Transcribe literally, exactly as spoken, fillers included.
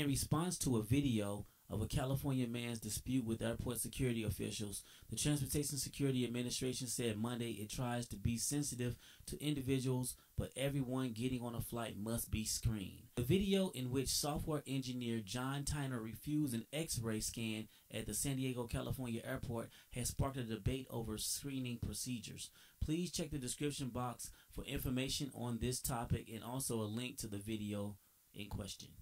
In response to a video of a California man's dispute with airport security officials, the Transportation Security Administration said Monday it tries to be sensitive to individuals, but everyone getting on a flight must be screened. The video, in which software engineer John Tyner refused an X-ray scan at the San Diego, California airport, has sparked a debate over screening procedures. Please check the description box for information on this topic and also a link to the video in question.